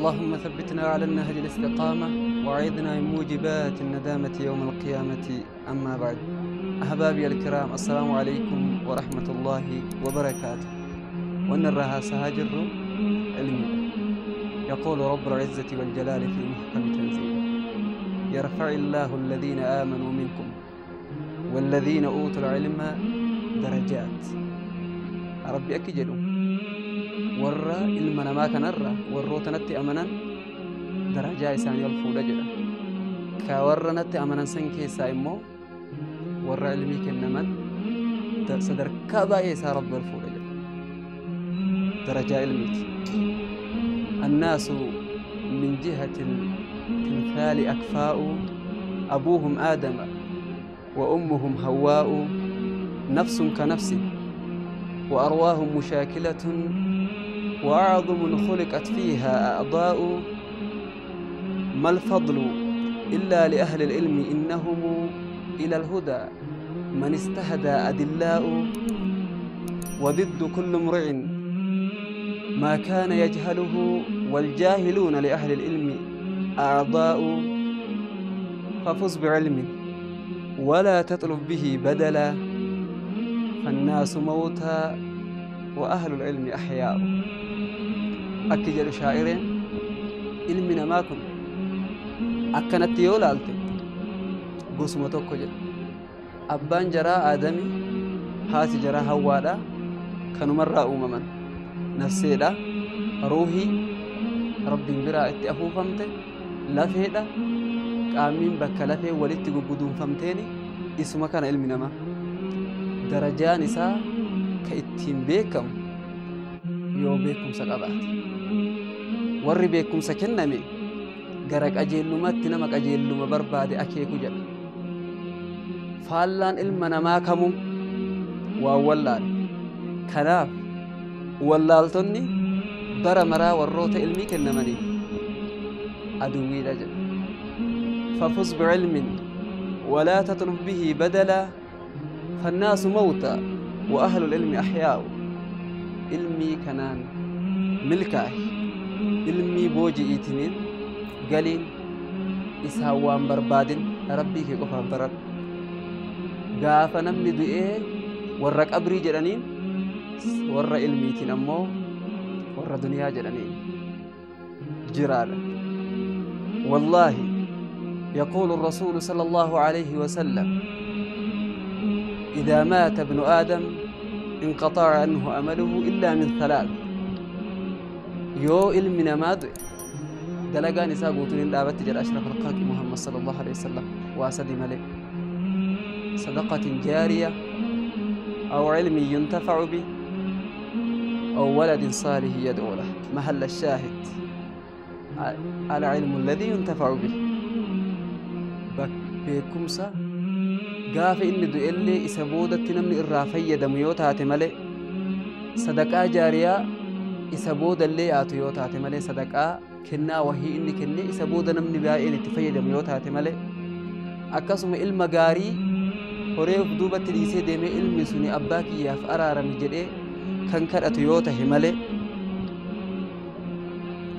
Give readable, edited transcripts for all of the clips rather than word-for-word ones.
اللهم ثبتنا على النهج الاستقامة وأعذنا من موجبات الندامة يوم القيامة. أما بعد، أحبابي الكرام، السلام عليكم ورحمة الله وبركاته. ونراها سهاجر علمي. يقول رب العزة والجلال في محكم تنزيله: يرفع الله الذين آمنوا منكم والذين أوتوا العلم درجات. ربي أكجلوا ورّا علمنا ما كنرّا وروتنا أمنا درجات ساني الفودة جدا كورّنا أمنا سنكي سايمو ورّا علمي كنمن صدر كبائي سارب الفودة جدا درجة علميك. الناس من جهة التمثال أكفاء، أبوهم آدم وأمهم هواء، نفس كنفس، وأرواهم مشاكلة، وأعظم خلقت فيها أعضاء. ما الفضل إلا لأهل العلم، إنهم إلى الهدى من استهدى أدلاء. وضد كل امرئ ما كان يجهله، والجاهلون لأهل العلم أعضاء. ففز بعلم ولا تطلب به بدلا، فالناس موتى وأهل العلم أحياء. أكجل شاعرين علمنا ما كن أكنت يولالت قسمتك جل أبان جرى آدمي هاس جرى هوالا كانوا مرة أمما نفسيدا روحي ربي براء اتأفو فمت لفيدا كامين بكالفي ولدت قبضون فمتيني اسمه كان علمنا ما درجة نساء كأتين بكم يو بكم سقبات ور بكم سكنمي قرق أجيل ما تنمك أجيل ما برباد أكيكو جل فالان إلمنا ما كمو وولان كناف ولالتني برمرا والروت إلمي كنمني أدوي لجل. ففز بعلم ولا تطلب به بدلا، فالناس موتى وأهل العلم أحياء. علمي كنان ملكاه، علمي بوجي إيتنين قلين إسهوان بربادن ربي كي قفا برد قافا نمي دئيه ورق أبري جلنين ور علمي تنمو ور دنيا جلنين جرالة. والله يقول الرسول صلى الله عليه وسلم: إذا مات ابن آدم انقطع عنه أمله إلا من ثلاث. يو علمنا ماذا دلقا نساء قوتنين لابت جل أشرف الخلق محمد صلى الله عليه وسلم وأسد ملك، صدقة جارية، أو علم ينتفع به، أو ولد صالح يدعو له. محل الشاهد العلم الذي ينتفع به بكم سا قاف إني دئلي إسابودة نمني الرافية دميوتها تملي صدقاء جارية إسابودة اللي آتيوتها تملي صدقاء كنا وهي إني كني إسابودة نمني بائي لتفية دميوتها تملي أكاسم إلما قاري هريف دوبة تريسي ديمي إلمي سني أباكي ياف أرارا مجرئ كنكر أتيوتها هملي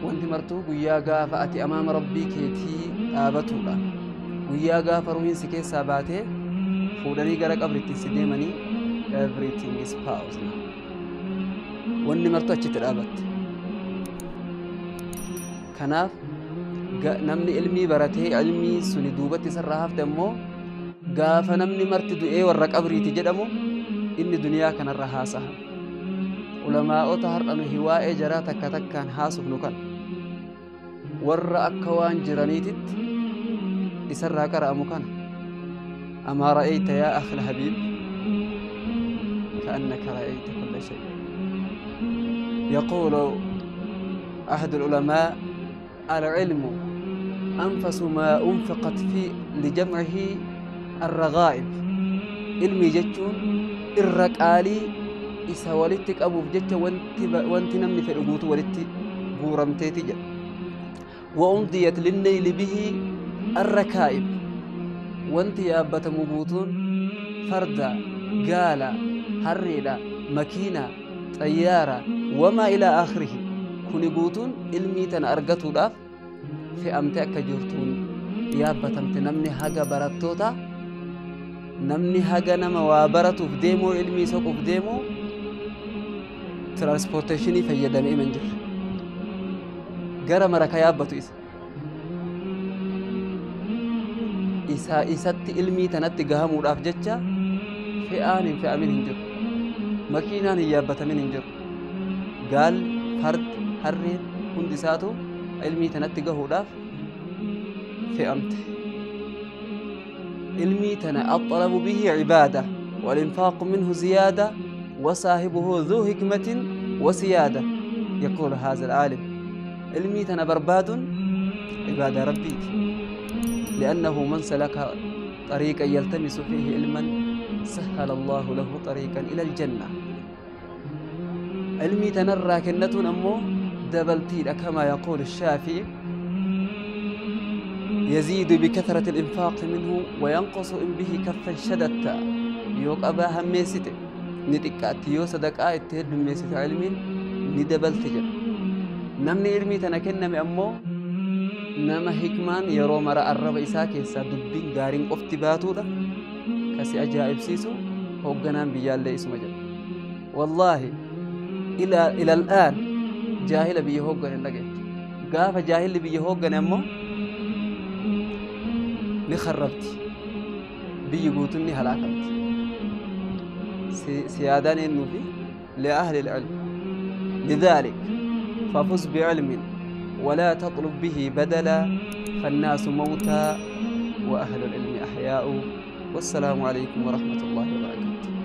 وانت مرتوب ويا قاف أتي أمام ربي كيتي آبتولا ويا قاف روين سكي ساباتي فوداني قرق أبريتين سديماني everything is paused now. واني مرتوح جتر أبت كناف نمني علمي براتي علمي سني دوبتي سرحاف دمو قاف نمني مرتدو اي ورق أبريتي جدمو إني دنيا كان الرحاسة علماء تهر أنو هواء جراتك تكان حاسف نوكان ورق كوان جرانيتت إسرحاك رأمو كان أما رأيت يا أخي الحبيب كأنك رأيت كل شيء. يقول أحد العلماء: العلم أنفس ما أنفقت في لجمعه الرغائب. علمي جتون إرك آلي إسا ولدتك أبو بجتة وانت نمني في الأبوت ولدت بورمتيتي جل وأمضيت للنيل به الركائب. وانت يا أبت مبوطون فردة قالة هريلة مكينة طيارة وما إلى آخره كوني قوتون إلمي تنأرقتو داف في أمتأك جورتون يابا تمت نمني هاقا براتوتا نمني هاقا نما وابراتو فديمو إلمي سوقو فديمو ترانسبورتيشني في يدامي منجر قرى مركا يابا تو إسا إسا إسات إلمي تناتي قهامو داف جتشا في آن في أمين هنجر مكينان يابا تمين هنجر قال فرد حرير هندساتو علمي تناتي قهوداف في أمت علمي تنا الطلب به عبادة والإنفاق منه زيادة وصاحبه ذو حكمة وسيادة يقول هذا العالم علمي تنا برباد عبادة ربيك لأنه من سلك طريقا يلتمس فيه علما سهل الله له طريقا إلى الجنة علمي تنرى كنة أمه دبلتين كما يقول الشافعي يزيد بكثرة الإنفاق منه وينقص إن به كفا شدتا يوك أبا هميسته نتكاتيو صدقاء اتهد هميسته علمي ندبلتين نمني علمي تنكن أمه نما حكمان يرو مرأ الربع ساكي سادبين غارين افتباتو ده كسي أجائب سيسو هوقنان بيال ليسو مجد والله إلى الآن جاهل بيهوجن اللقيت قاف جاهل بيهوجن أمه نخربتي بيجوتني هلاكت سياداني النوفي لأهل العلم لذلك ففز بعلم ولا تطلب به بدلا فالناس موتى وأهل العلم أحياء والسلام عليكم ورحمة الله وبركاته.